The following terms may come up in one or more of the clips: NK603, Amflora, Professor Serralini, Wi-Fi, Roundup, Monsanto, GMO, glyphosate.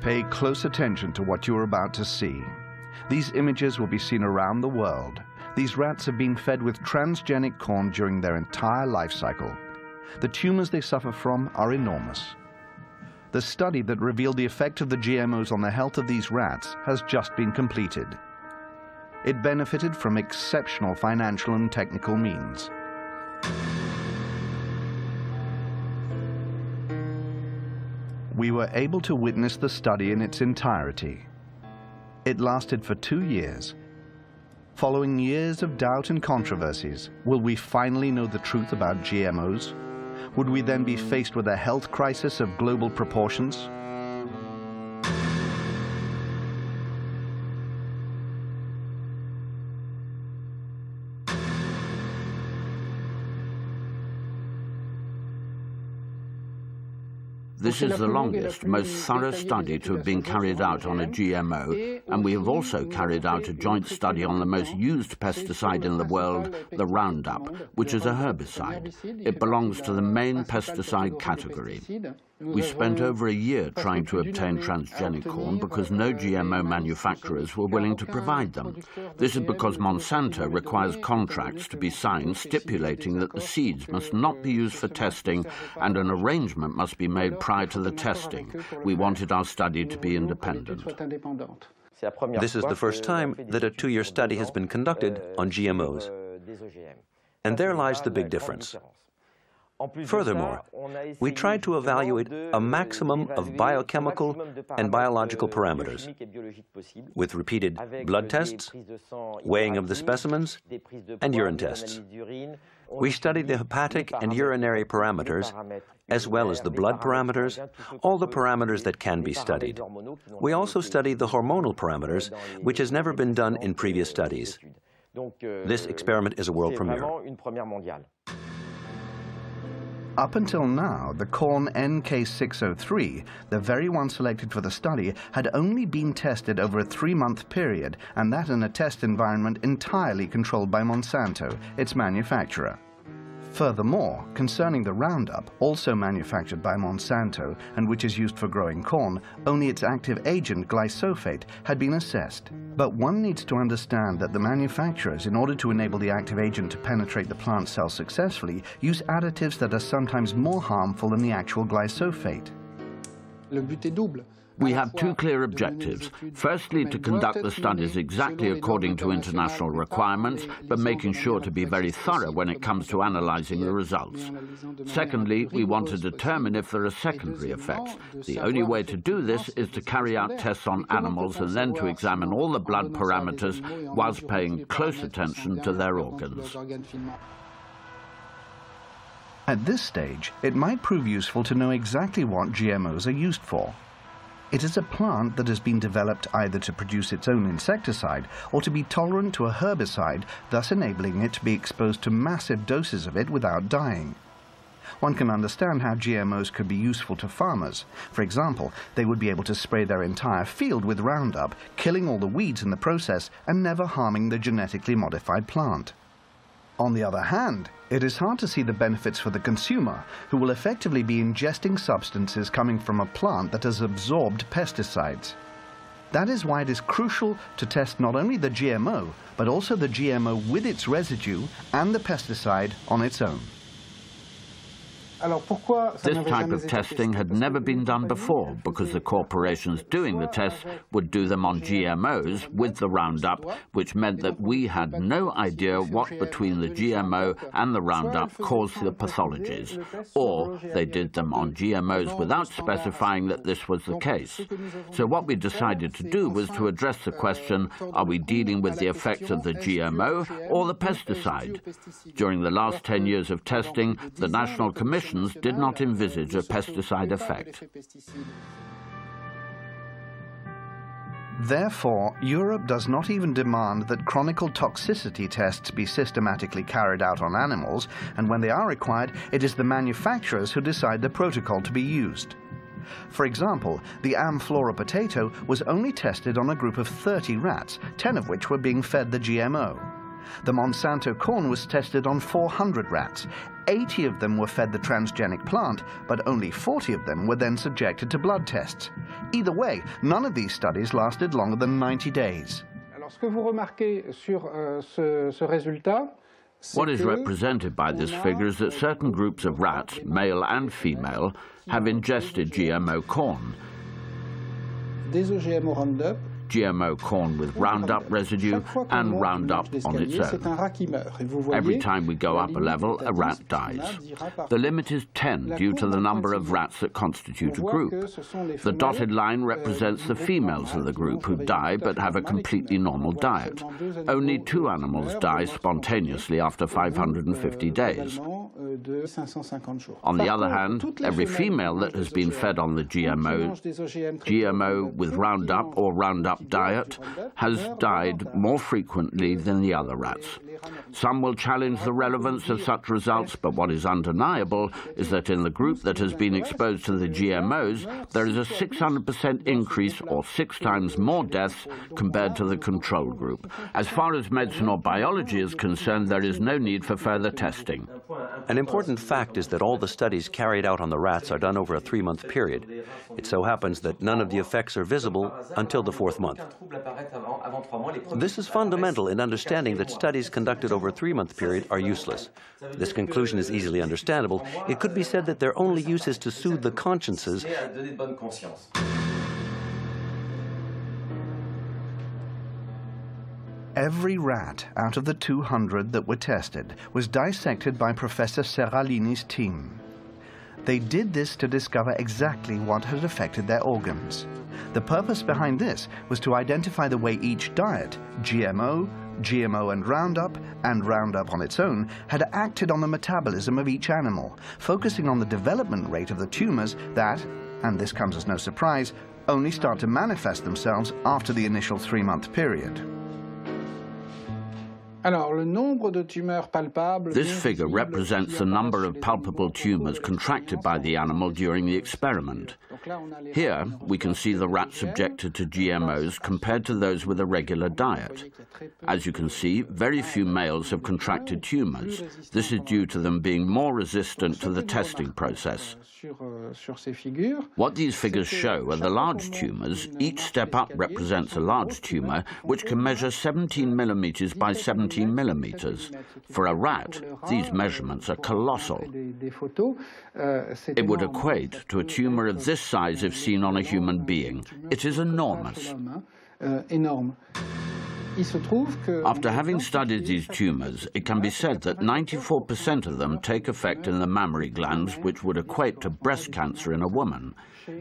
Pay close attention to what you're about to see. These images will be seen around the world. These rats have been fed with transgenic corn during their entire life cycle. The tumors they suffer from are enormous. The study that revealed the effect of the GMOs on the health of these rats has just been completed. It benefited from exceptional financial and technical means. We were able to witness the study in its entirety. It lasted for 2 years. Following years of doubt and controversies, will we finally know the truth about GMOs? Would we then be faced with a health crisis of global proportions? This is the longest, most thorough study to have been carried out on a GMO, and we have also carried out a joint study on the most used pesticide in the world, the Roundup, which is a herbicide. It belongs to the main pesticide category. We spent over a year trying to obtain transgenic corn because no GMO manufacturers were willing to provide them. This is because Monsanto requires contracts to be signed stipulating that the seeds must not be used for testing and an arrangement must be made prior to the testing. We wanted our study to be independent. This is the first time that a 2-year study has been conducted on GMOs. And there lies the big difference. Furthermore, we tried to evaluate a maximum of biochemical and biological parameters with repeated blood tests, weighing of the specimens, and urine tests. We studied the hepatic and urinary parameters, as well as the blood parameters, all the parameters that can be studied. We also studied the hormonal parameters, which has never been done in previous studies. This experiment is a world premiere. Up until now, the corn NK603, the very one selected for the study, had only been tested over a 3-month period, and that in a test environment entirely controlled by Monsanto, its manufacturer. Furthermore, concerning the Roundup, also manufactured by Monsanto, and which is used for growing corn, only its active agent, glyphosate, had been assessed. But one needs to understand that the manufacturers, in order to enable the active agent to penetrate the plant cell successfully, use additives that are sometimes more harmful than the actual glyphosate. We have 2 clear objectives. Firstly, to conduct the studies exactly according to international requirements, but making sure to be very thorough when it comes to analyzing the results. Secondly, we want to determine if there are secondary effects. The only way to do this is to carry out tests on animals and then to examine all the blood parameters whilst paying close attention to their organs. At this stage, it might prove useful to know exactly what GMOs are used for. It is a plant that has been developed either to produce its own insecticide or to be tolerant to a herbicide, thus enabling it to be exposed to massive doses of it without dying. One can understand how GMOs could be useful to farmers. For example, they would be able to spray their entire field with Roundup, killing all the weeds in the process and never harming the genetically modified plant. On the other hand, it is hard to see the benefits for the consumer, who will effectively be ingesting substances coming from a plant that has absorbed pesticides. That is why it is crucial to test not only the GMO, but also the GMO with its residue and the pesticide on its own. This type of testing had never been done before because the corporations doing the tests would do them on GMOs with the Roundup, which meant that we had no idea what between the GMO and the Roundup caused the pathologies, or they did them on GMOs without specifying that this was the case. So what we decided to do was to address the question, are we dealing with the effects of the GMO or the pesticide? During the last 10 years of testing, the National Commission did not envisage a pesticide effect. Therefore, Europe does not even demand that chronic toxicity tests be systematically carried out on animals, and when they are required, it is the manufacturers who decide the protocol to be used. For example, the Amflora potato was only tested on a group of 30 rats, 10 of which were being fed the GMO. The Monsanto corn was tested on 400 rats. 80 of them were fed the transgenic plant, but only 40 of them were then subjected to blood tests. Either way, none of these studies lasted longer than 90 days. What is represented by this figure is that certain groups of rats, male and female, have ingested GMO corn. GMO corn with Roundup residue and Roundup on its own. Every time we go up a level, a rat dies. The limit is 10 due to the number of rats that constitute a group. The dotted line represents the females of the group who die but have a completely normal diet. Only 2 animals die spontaneously after 550 days. On the other hand, every female that has been fed on the GMO with Roundup or Roundup diet has died more frequently than the other rats. Some will challenge the relevance of such results, but what is undeniable is that in the group that has been exposed to the GMOs, there is a 600% increase or 6 times more deaths compared to the control group. As far as medicine or biology is concerned, there is no need for further testing. An important fact is that all the studies carried out on the rats are done over a 3-month period. It so happens that none of the effects are visible until the 4th month. This is fundamental in understanding that studies conducted over a 3-month period are useless. This conclusion is easily understandable. It could be said that their only use is to soothe the consciences. Every rat out of the 200 that were tested was dissected by Professor Serralini's team. They did this to discover exactly what had affected their organs. The purpose behind this was to identify the way each diet, GMO, GMO and Roundup on its own, had acted on the metabolism of each animal, focusing on the development rate of the tumors that, and this comes as no surprise, only start to manifest themselves after the initial 3-month period. This figure represents the number of palpable tumors contracted by the animal during the experiment. Here, we can see the rats subjected to GMOs compared to those with a regular diet. As you can see, very few males have contracted tumors. This is due to them being more resistant to the testing process. What these figures show are the large tumors. Each step up represents a large tumor, which can measure 17 millimeters by 17 millimeters. For a rat, these measurements are colossal. It would equate to a tumor of this size if seen on a human being. It is enormous. After having studied these tumors, it can be said that 94% of them take effect in the mammary glands, which would equate to breast cancer in a woman.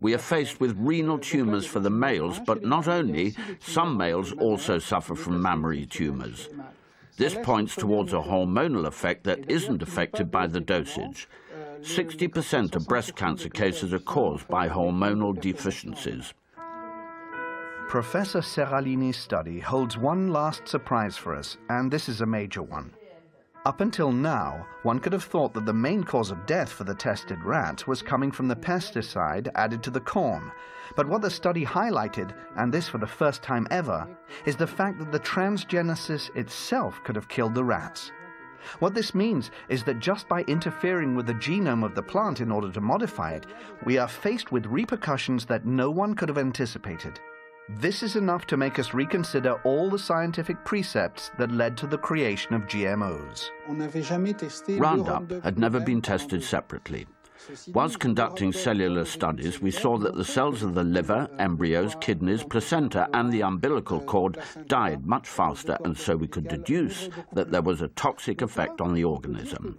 We are faced with renal tumors for the males, but not only, some males also suffer from mammary tumors. This points towards a hormonal effect that isn't affected by the dosage. 60% of breast cancer cases are caused by hormonal deficiencies. Professor Serralini's study holds one last surprise for us, and this is a major one. Up until now, one could have thought that the main cause of death for the tested rats was coming from the pesticide added to the corn. But what the study highlighted, and this for the first time ever, is the fact that the transgenesis itself could have killed the rats. What this means is that just by interfering with the genome of the plant in order to modify it, we are faced with repercussions that no one could have anticipated. This is enough to make us reconsider all the scientific precepts that led to the creation of GMOs. Roundup had never been tested separately. Whilst conducting cellular studies, we saw that the cells of the liver, embryos, kidneys, placenta and the umbilical cord died much faster, and so we could deduce that there was a toxic effect on the organism.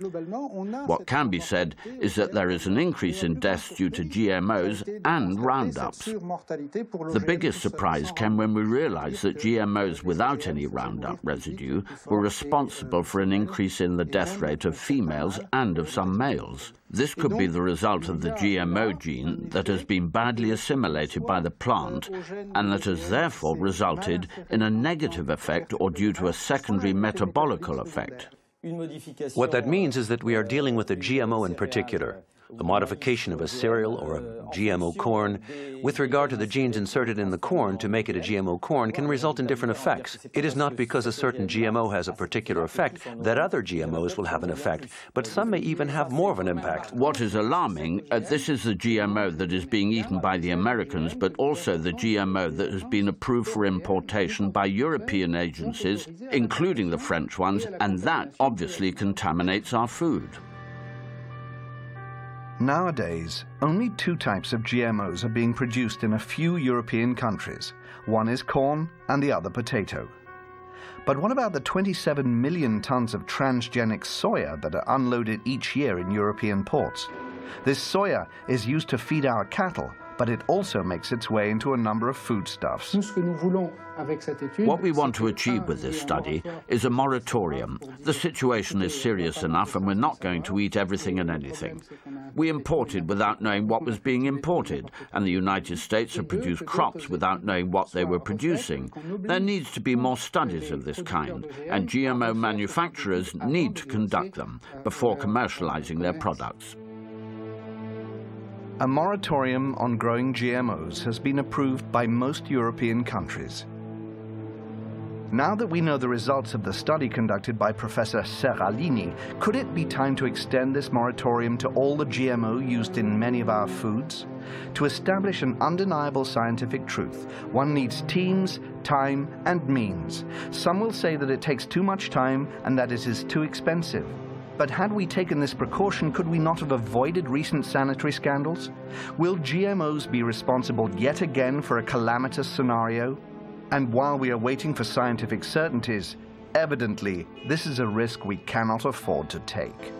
What can be said is that there is an increase in deaths due to GMOs and Roundups. The biggest surprise came when we realized that GMOs without any Roundup residue were responsible for an increase in the death rate of females and of some males. This could be the result of the GMO gene that has been badly assimilated by the plant and that has therefore resulted in a negative effect or due to a secondary metabolical effect. What that means is that we are dealing with a GMO in particular. the modification of a cereal or a GMO corn with regard to the genes inserted in the corn to make it a GMO corn can result in different effects. It is not because a certain GMO has a particular effect that other GMOs will have an effect, but some may even have more of an impact. What is alarming, this is the GMO that is being eaten by the Americans, but also the GMO that has been approved for importation by European agencies, including the French ones, and that obviously contaminates our food. Nowadays, only two types of GMOs are being produced in a few European countries. One is corn and the other potato. But what about the 27 million tons of transgenic soya that are unloaded each year in European ports? This soya is used to feed our cattle, but it also makes its way into a number of foodstuffs. What we want to achieve with this study is a moratorium. The situation is serious enough and we're not going to eat everything and anything. We imported without knowing what was being imported, and the United States have produced crops without knowing what they were producing. There needs to be more studies of this kind, and GMO manufacturers need to conduct them before commercializing their products. A moratorium on growing GMOs has been approved by most European countries. Now that we know the results of the study conducted by Professor Serralini, could it be time to extend this moratorium to all the GMO used in many of our foods? To establish an undeniable scientific truth, one needs teams, time, and means. Some will say that it takes too much time and that it is too expensive. But had we taken this precaution, could we not have avoided recent sanitary scandals? Will GMOs be responsible yet again for a calamitous scenario? And while we are waiting for scientific certainties, evidently this is a risk we cannot afford to take.